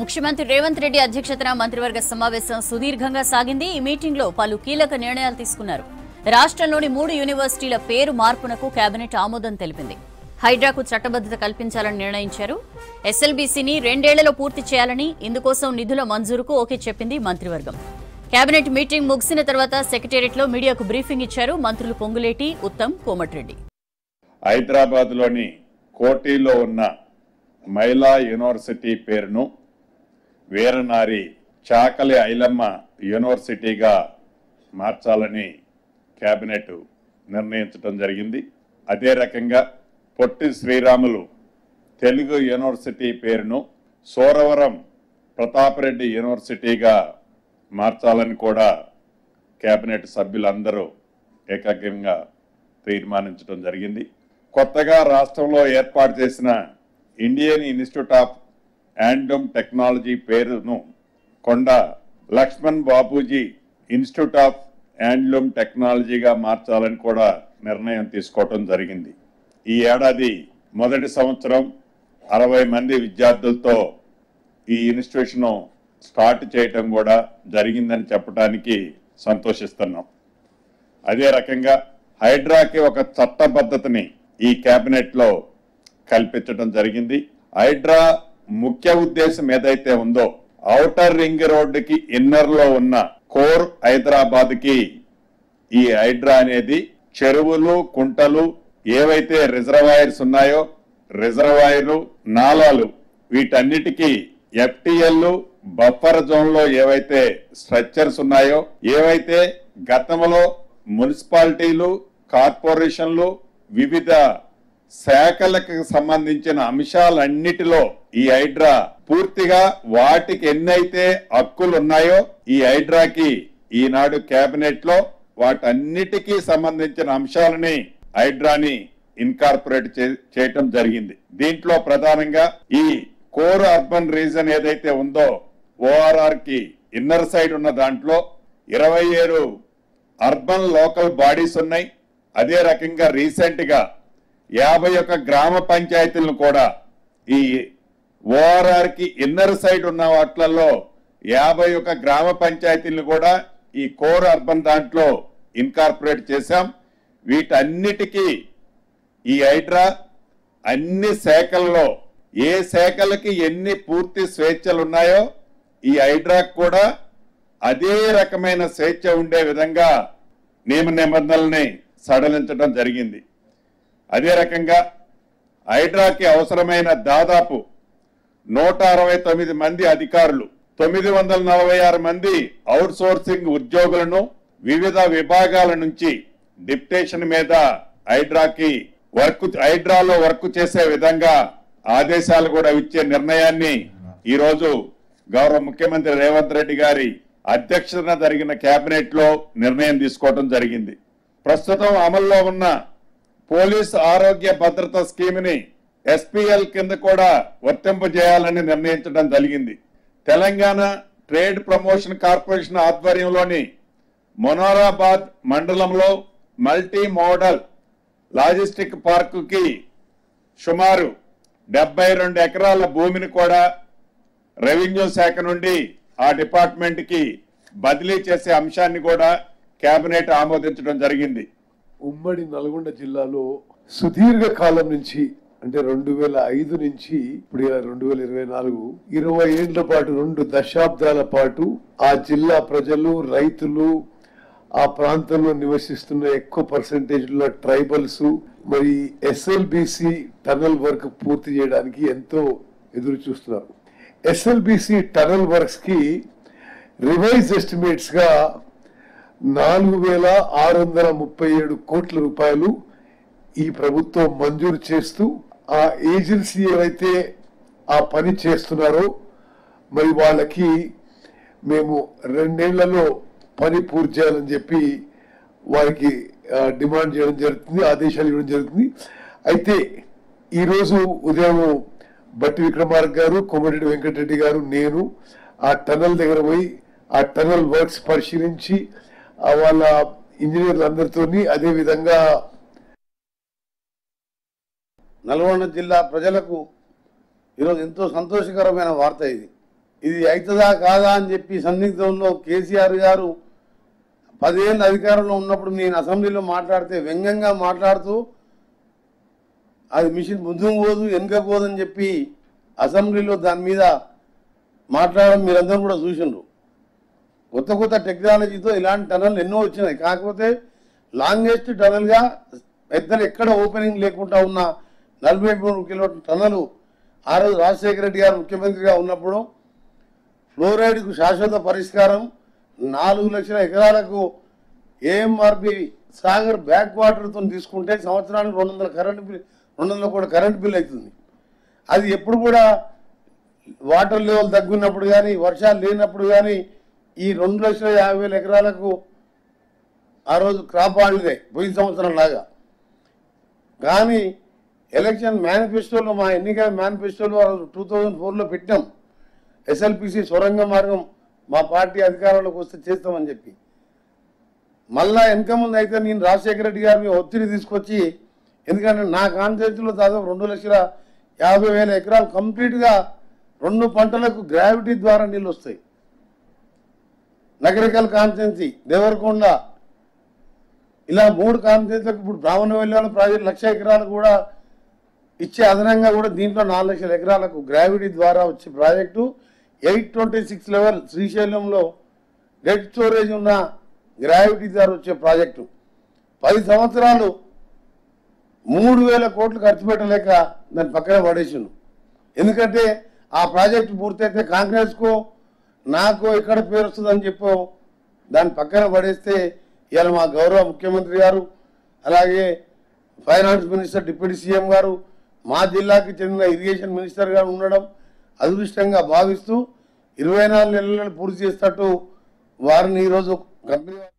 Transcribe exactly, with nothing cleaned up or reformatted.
ముఖ్యమంత్రి రేవంత్ రెడ్డి అధ్యక్షతన మంత్రివర్గ సమావేశం సుదీర్ఘంగా సాగింది. ఈ మీటింగ్ లో పలు కీలక నిర్ణయాలు తీసుకున్నారు. రాష్ట్రంలోని మూడు యూనివర్సిటీల పేరు మార్పునకు కేబినెట్ ఆమోదం తెలిపింది. హైడ్రాకు చట్టబద్దత కల్పించాలని నిర్ణయించారు. ఎస్ఎల్బీసీని రెండేళ్లలో పూర్తి చేయాలని, ఇందుకోసం నిధుల మంజూరుకు ఓకే చెప్పింది మంత్రివర్గం. కేబినెట్ మీటింగ్ ముగిసిన తర్వాత సెక్రటేరియట్లో మీడియాకు బ్రీఫింగ్ ఇచ్చారు మంత్రులు పొంగులేటి, ఉత్తమ్, కోమటిరెడ్డి. హైదరాబాద్ లోని కోటిలో ఉన్న మహిళా యూనివర్సిటీ పేరును వీరనారి చాకలి ఐలమ్మ యూనివర్సిటీగా మార్చాలని కేబినెట్ నిర్ణయించడం జరిగింది. అదే రకంగా పొట్టి శ్రీరాములు తెలుగు యూనివర్సిటీ పేరును సోరవరం ప్రతాప్ రెడ్డి యూనివర్సిటీగా మార్చాలని కూడా కేబినెట్ సభ్యులందరూ ఏకాగ్రంగా తీర్మానించడం జరిగింది. కొత్తగా రాష్ట్రంలో ఏర్పాటు చేసిన Indian Institute of Handloom Technology పేరును Konda Laxman Bapuji Institute of Handloom టెక్నాలజీగా మార్చాలని కూడా నిర్ణయం తీసుకోవడం జరిగింది. ఈ ఏడాది మొదటి సంవత్సరం అరవై మంది విద్యార్థులతో ఈ ఇన్స్టిట్యూషను స్టార్ట్ చేయటం కూడా జరిగిందని చెప్పడానికి సంతోషిస్తున్నాం. అదే రకంగా హైడ్రాకి ఒక చట్టబద్ధతని ఈ కేబినెట్లో కల్పించడం జరిగింది. హైడ్రా ముఖ్య ఉద్దేశం ఏదైతే ఉందో, ఔటర్ రింగ్ రోడ్డుకి ఇన్నర్లో ఉన్న కోర్ హైదరాబాద్కి ఈ హైడ్రా అనేది చెరువులు, కుంటలు, ఏవైతే రిజర్వాయర్స్ ఉన్నాయో రిజర్వాయర్లు, నాలాలు, వీటన్నిటికీ ఎఫ్టీఎల్ బఫర్ జోన్లో ఏవైతే స్ట్రక్చర్స్ ఉన్నాయో, ఏవైతే గతంలో మున్సిపాలిటీలు, కార్పొరేషన్లు, వివిధ శాఖలకు సంబంధించిన అంశాలన్నిటిలో ఈ హైడ్రా పూర్తిగా వాటికి ఎన్నైతే హక్కులు ఉన్నాయో ఈ హైడ్రాకి ఈనాడు కేబినెట్ లో వాటన్నిటికీ సంబంధించిన అంశాలని హైడ్రాని ఇన్కార్పొరేట్ చేయటం జరిగింది. దీంట్లో ప్రధానంగా ఈ కోర్ అర్బన్ రీజన్ ఏదైతే ఉందో ఓఆర్ఆర్ కి ఇన్నర్ సైడ్ ఉన్న దాంట్లో ఇరవై ఏడు అర్బన్ లోకల్ బాడీస్ ఉన్నాయి. అదే రకంగా రీసెంట్ గా యాభై ఒక గ్రామ పంచాయతీలను కూడా ఈ ఓఆర్ఆర్ కి ఇన్నర్ సైడ్ ఉన్న వాటిలలో యాభై ఒక గ్రామ పంచాయతీలను కూడా ఈ కోర్ అర్బన్ దాంట్లో ఇన్కార్పొరేట్ చేశాం. వీటన్నిటికీ ఈ హైడ్రా అన్ని శాఖల్లో ఏ శాఖలకి ఎన్ని పూర్తి స్వేచ్ఛలు ఉన్నాయో ఈ హైడ్రాకు కూడా అదే రకమైన స్వేచ్ఛ ఉండే విధంగా నియమ నిబంధనల్ని సడలించడం జరిగింది. అదే రకంగా హైడ్రాకి అవసరమైన దాదాపు నూట అరవై తొమ్మిది మంది అధికారులు, తొమ్మిది వందల నలభై ఆరు మంది అవుట్ సోర్సింగ్ ఉద్యోగులను వివిధ విభాగాల నుంచి డిప్టేషన్ మీద హైడ్రాకి వర్క్ హైడ్రాలో వర్క్ చేసే విధంగా ఆదేశాలు కూడా ఇచ్చే నిర్ణయాన్ని ఈరోజు గౌరవ ముఖ్యమంత్రి రేవంత్ రెడ్డి గారి అధ్యక్షతన జరిగిన కేబినెట్ లో నిర్ణయం తీసుకోవడం జరిగింది. ప్రస్తుతం అమల్లో ఉన్న పోలీస్ ఆరోగ్య భద్రత స్కీమ్ని ఎస్పీఎల్ కింద కూడా వర్తింపజేయాలని నిర్ణయించడం జరిగింది. తెలంగాణ ట్రేడ్ ప్రమోషన్ కార్పొరేషన్ ఆధ్వర్యంలోని మొనారాబాద్ మండలంలో మల్టీ మోడల్ లాజిస్టిక్ పార్కుకి సుమారు డెబ్బై రెండు ఎకరాల భూమిని కూడా రెవెన్యూ శాఖ నుండి ఆ డిపార్ట్మెంట్కి బదిలీ చేసే అంశాన్ని కూడా కేబినెట్ ఆమోదించడం జరిగింది. ఉమ్మడి నల్గొండ జిల్లాలో సుదీర్ఘ కాలం నుంచి, అంటే రెండు వేల ఐదు నుంచి ఇప్పుడు రెండు వేల ఇరవై నాలుగు ఇరవై ఏళ్ల పాటు, రెండు దశాబ్దాల పాటు ఆ జిల్లా ప్రజలు, రైతులు, ఆ ప్రాంతంలో నివసిస్తున్న ఎక్కువ పర్సంటేజ్ లో ట్రైబల్స్ మరి ఎస్ఎల్బిసి టనల్ వర్క్ పూర్తి చేయడానికి ఎంతో ఎదురు చూస్తున్నారు. ఎస్ఎల్బిసి టనల్ వర్క్స్ కి రివైజ్ ఎస్టిమేట్స్ గా నాలుగు వేల ఆరు వందల ముప్పై ఏడు కోట్ల రూపాయలు ఈ ప్రభుత్వం మంజూరు చేస్తూ ఆ ఏజెన్సీ ఏవైతే ఆ పని చేస్తున్నారో మరి వాళ్ళకి మేము రెండేళ్లలో పని పూర్తి చేయాలని చెప్పి వారికి డిమాండ్ చేయడం జరుగుతుంది, ఆదేశాలు ఇవ్వడం జరుగుతుంది. అయితే ఈరోజు ఉదయం బట్టి విక్రమ్ ఆర్క్ గారు, కొమటిరెడ్డి వెంకటరెడ్డి గారు, నేను ఆ టనల్ దగ్గర పోయి ఆ టనల్ వర్క్స్ పరిశీలించి వాళ్ళ ఇంజనీర్లు అందరితో, అదేవిధంగా నల్గొండ జిల్లా ప్రజలకు ఈరోజు ఎంతో సంతోషకరమైన వార్త ఇది. ఇది అవుతుందా కాదా అని చెప్పి సందిగ్ధంలో కేసీఆర్ గారు పదేళ్ళు అధికారంలో ఉన్నప్పుడు నేను అసెంబ్లీలో మాట్లాడితే వ్యంగ్యంగా మాట్లాడుతూ అది మిషన్ ముందుకు పోదు వెనుక పోదని చెప్పి అసెంబ్లీలో దాని మీద మాట్లాడడం మీరందరూ కూడా చూసిండ్రు. కొత్త కొత్త టెక్నాలజీతో ఇలాంటి టనల్ ఎన్నో వచ్చినాయి. కాకపోతే లాంగెస్ట్ టనల్గా పెద్దలు ఎక్కడ ఓపెనింగ్ లేకుండా ఉన్న నలభై మూడు కిలోమీటర్ టనలు ఆ రోజు రాజశేఖర రెడ్డి గారు ముఖ్యమంత్రిగా ఉన్నప్పుడు ఫ్లోరైడ్కు శాశ్వత పరిష్కారం, నాలుగు లక్షల ఎకరాలకు ఏఎంఆర్పి సాగర్ బ్యాక్ వాటర్తో తీసుకుంటే సంవత్సరానికి రెండు వందల కరెంటు బిల్ రెండు వందల కూడా కరెంటు బిల్ అవుతుంది. అది ఎప్పుడు కూడా వాటర్ లెవెల్ తగ్గున్నప్పుడు కానీ వర్షాలు లేనప్పుడు కానీ ఈ రెండు లక్షల యాభై వేల ఎకరాలకు ఆ రోజు క్రాప్ ఆడిదే పోయిన సంవత్సరం లాగా. కానీ ఎలక్షన్ మేనిఫెస్టోలో మా ఎన్నికల మేనిఫెస్టోలో ఆ రోజు టూ థౌజండ్ ఫోర్లో పెట్టాం, ఎస్ఎల్పిసి సొరంగ మార్గం మా పార్టీ అధికారంలోకి వస్తే చేస్తామని చెప్పి. మళ్ళా వెనక ముందు అయితే నేను రాజశేఖర రెడ్డి గారిని ఒత్తిడి తీసుకొచ్చి, ఎందుకంటే నా కాన్స్టిట్యున్సీలో దాదాపు రెండు లక్షల యాభై వేల ఎకరాలు కంప్లీట్గా రెండు పంటలకు గ్రావిటీ ద్వారా నీళ్ళు వస్తాయి. నగరికల్ కాన్స్టిట్యున్సీ, దేవరకొండ, ఇలా మూడు కాన్స్టిట్యున్సీలకు ఇప్పుడు బ్రాహ్మణ వెళ్ళాల ప్రాజెక్టు లక్ష ఎకరాలు కూడా ఇచ్చే అదనంగా కూడా దీంట్లో నాలుగు లక్షల ఎకరాలకు గ్రావిటీ ద్వారా వచ్చే project. Eight twenty six level శ్రీశైలంలో డెడ్ స్టోరేజ్ ఉన్న గ్రావిటీ ద్వారా వచ్చే ప్రాజెక్టు. పది సంవత్సరాలు మూడు వేల కోట్లు ఖర్చు పెట్టలేక దాన్ని పక్కన పడేసాను. ఎందుకంటే ఆ ప్రాజెక్టు పూర్తయితే కాంగ్రెస్కో నాకు ఎక్కడ పేరు వస్తుందని చెప్పో దాన్ని పక్కన పడేస్తే ఇవాళ మా గౌరవ ముఖ్యమంత్రి గారు, అలాగే ఫైనాన్స్ మినిస్టర్, డిప్యూటీ సీఎం గారు, మా జిల్లాకి చెందిన ఇరిగేషన్ మినిస్టర్ గారు ఉండడం అదృష్టంగా భావిస్తూ ఇరవై నాలుగు నెలలు పూర్తి చేసేటట్టు వారిని ఈరోజు కంపెనీ